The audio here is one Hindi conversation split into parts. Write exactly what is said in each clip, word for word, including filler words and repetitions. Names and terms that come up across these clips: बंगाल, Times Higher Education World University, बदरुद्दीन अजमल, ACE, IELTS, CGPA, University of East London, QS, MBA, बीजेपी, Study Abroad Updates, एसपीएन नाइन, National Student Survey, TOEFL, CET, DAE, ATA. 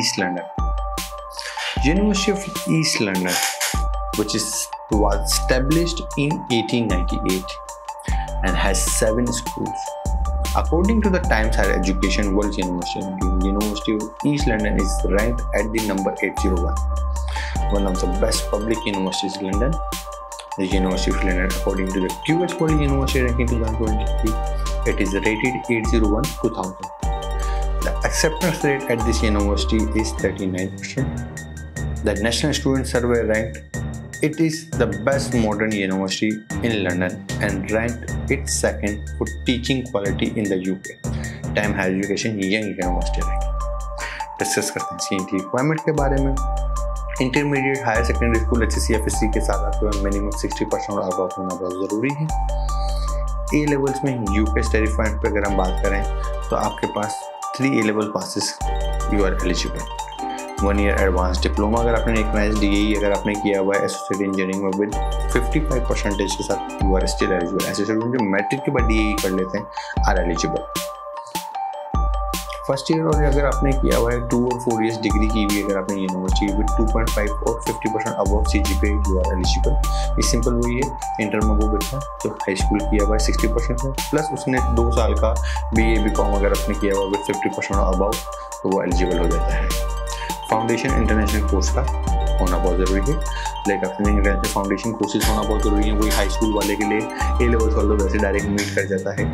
East London. University of East London, which is, was established in eighteen ninety-eight and has seven schools. According to the Times Higher Education World University Ranking, University of East London is ranked at the number eight oh one, one of the best public universities in London. The University of London, according to the Q S World University Ranking twenty twenty-three, it is rated eight oh one to one thousand. The acceptance rate at this university is thirty-nine percent. The National Student Survey ranked it is the best modern university in London and ranked it second for teaching quality in the U K. Times Higher Education Young University Ranking. Discuss करते हैं सीईटी रिक्वायरमेंट के बारे में. इंटरमीडिएट हायर सेकेंडरी स्कूल अच्छे सीएफएससी के साथ आपको मिनिमम साठ परसेंट आउटपुट होना बहुत ज़रूरी है. ए लेवल्स में यूके स्टेरिफाइड पर अगर हम बात करें तो आपके पास three A level passes you are eligible. One year advance diploma अगर आपने रिकनाइज डीएई अगर आपने किया हुआ है एसोसिएट इंजीनियरिंग में विद पचपन परसेंटेज के साथ you are still eligible. Associate में जो मैट्रिक के बाद डीएई कर लेते हैं आर एलिजिबल. फर्स्ट ईयर और अगर आपने किया हुआ है टू और फोर ईयर्स डिग्री की हुई अगर आपने university with two point five और fifty percent above CGPA you are eligible. ये सिंपल वही है. इंटर में वो बच्चा जो हाई स्कूल किया हुआ है सिक्सटी परसेंट है प्लस उसने दो साल का बीए बीकॉम अगर आपने किया हुआ विद फिफ्टी परसेंट अबव तो वो एलिजिबल हो जाता है. फाउंडेशन इंटरनेशनल कोर्स का होना बहुत ज़रूरी है. लाइक अपने इंटरनेशनल फाउंडेशन कोर्सेज होना बहुत ज़रूरी है. कोई हाई स्कूल वाले के लिए ए लेवल्स वालों वैसे डायरेक्ट मीट कर जाता है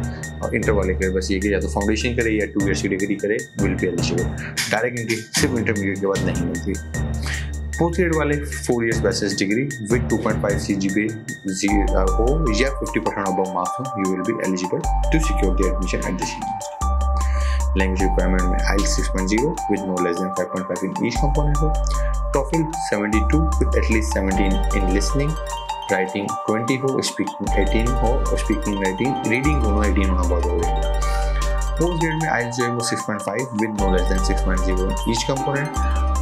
और इंटर वाले के लिए बस ये कि या तो फाउंडेशन करे या टू ईयर्स की डिग्री करे will be eligible. Direct entry सिर्फ इंटरमीडिएट के बाद नहीं मिलती. फोर्थ ग्रेड वाले four years bachelors degree with two point five C G P G हो या फिफ्टी परसेंट अबव मार्क्स हो you will be eligible to secure the admission at this university. Language requirement में IELTS six point zero with no less than five point five in each component हो. TOEFL seventy two with at least seventeen in listening. Writing twenty हो. स्पीकिंग एटीन हो. स्पीकिंग राइटिंग रीडिंग दोनों एटीन होना बहुत जरूरी है. पोस्ट ग्रेड में आइल्स जो है वो six point five with no less than six point zero in each component.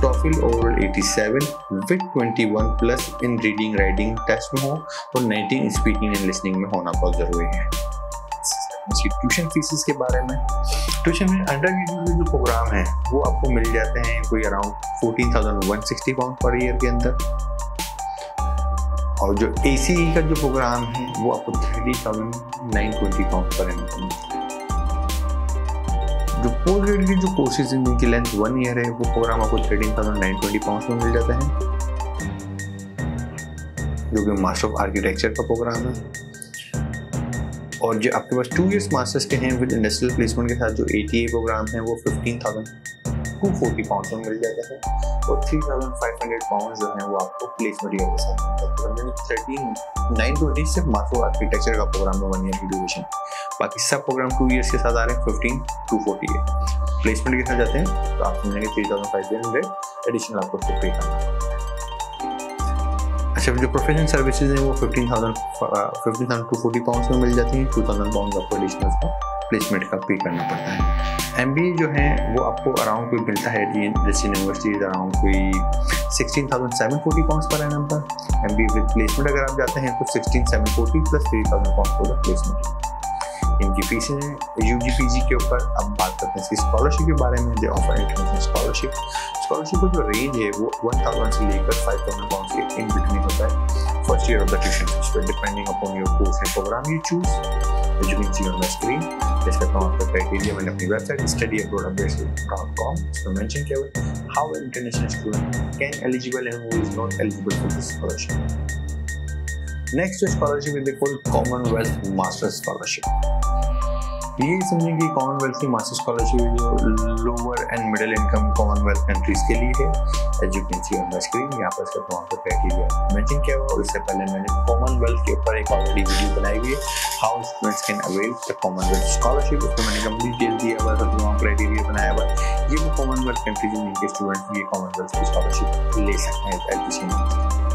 TOEFL overall eighty seven with twenty one plus in reading writing test में हो और नाइनटीन स्पीकिंग एंड लिसनिंग में होना बहुत जरूरी है. ट्यूशन फीसिस के बारे में ट्यूशन में अंडर ग्रेजुएट जो प्रोग्राम है वो आपको मिल जाते हैं कोई अराउंड चौदह हज़ार एक सौ साठ पाउंड पर ईयर के अंदर और जो ए सी ई का जो प्रोग्राम है वो आपको तीस हज़ार नौ सौ बीस पाउंड पर ईयर. जो पोस्ट ग्रेड के जो कोर्सेज हैं जिनकी लेंथ वन ईयर है वो प्रोग्राम आपको तेरह हज़ार नौ सौ बीस पाउंड में मिल जाता है जो कि मास्टर ऑफ आर्किटेक्चर का प्रोग्राम है. और जो आपके पास टू ईयर्स मास्टर्स के हैं विद इंडस्ट्रियल प्लेसमेंट के साथ जो ए टी ए प्रोग्राम है वो पंद्रह हज़ार दो सौ चालीस पाउंड में मिल जाता है और तीन हज़ार पाँच सौ पाउंड जो है वो आपको प्लेसमेंट ईयर के साथ तेरह हज़ार नौ सौ बीस सिर्फ मास्टर आर्किटेक्चर का प्रोग्राम में वन ईयर की ड्यूरेशन. बाकी सब प्रोग्राम टू ईयर्स के साथ आ रहे हैं पंद्रह हज़ार दो सौ चालीस. प्लेसमेंट के साथ जाते हैं तो आप समझेंगे तीन हज़ार पाँच सौ एडिशनल आपको पे करना है. अच्छा जो प्रोफेशनल सर्विसेज हैं वो पंद्रह हज़ार दो सौ चालीस पाउंड में मिल जाती हैं. दो हज़ार पाउंड आपको एडिशनल का प्लेसमेंट का पे करना पड़ता है. एमबीए जो है वो आपको अराउंड कोई मिलता है जैसे यूनिवर्सिटीज अराउंड कोई सोलह हज़ार सात सौ चालीस पाउंड पर एनम पर एमबीए विद प्लेसमेंट अगर आप जाते हैं तो सोलह हज़ार सात सौ चालीस प्लस तीन हज़ार पाउंड होगा प्लेसमेंट. इनकी फीस है. यूजीपीजी के ऊपर अब बात करते हैं स्कॉलरशिप के बारे में. They offer international scholarship. Scholarship का जो रेंज है वो वन थाउज़ेंड से लेकर फाइव थाउज़ेंड पाउंड के इन बिटवीन होता है. First year of the tuition fees पर depending upon your course and programme you choose which you can see on the screen. जैसे कहता हूँ आपका क्राइटेरिया मैंने अपनी website study abroad updates dot com इसमें मेंशन किया हुआ है. How an international student can eligible and who is not eligible for this scholarship. Next scholarship is called Commonwealth masters scholarship. ये समझें कि कॉमनवेल्थ की मास्टर स्कॉलरशिप जो lower and middle income Commonwealth countries के लिए है. As you can see on the screen यहाँ पर इसका तमाम क्राइटेरिया मेंशन किया हुआ. और इससे पहले मैंने कॉमनवेल्थ के ऊपर एक ऑलरेडी वीडियो बनाई हुई है how students can avail the Commonwealth scholarship. उसमें मैंने कंप्लीट डिटेल दिया हुआ है. तमाम क्राइटेरिया बनाया हुआ है. ये वो कॉमनवेल्थ कंट्रीज में जिनके स्टूडेंट ये कॉमनवेल्थ की स्कॉलरशिप ले सकते हैं एट दिस यूनिवर्सिटी.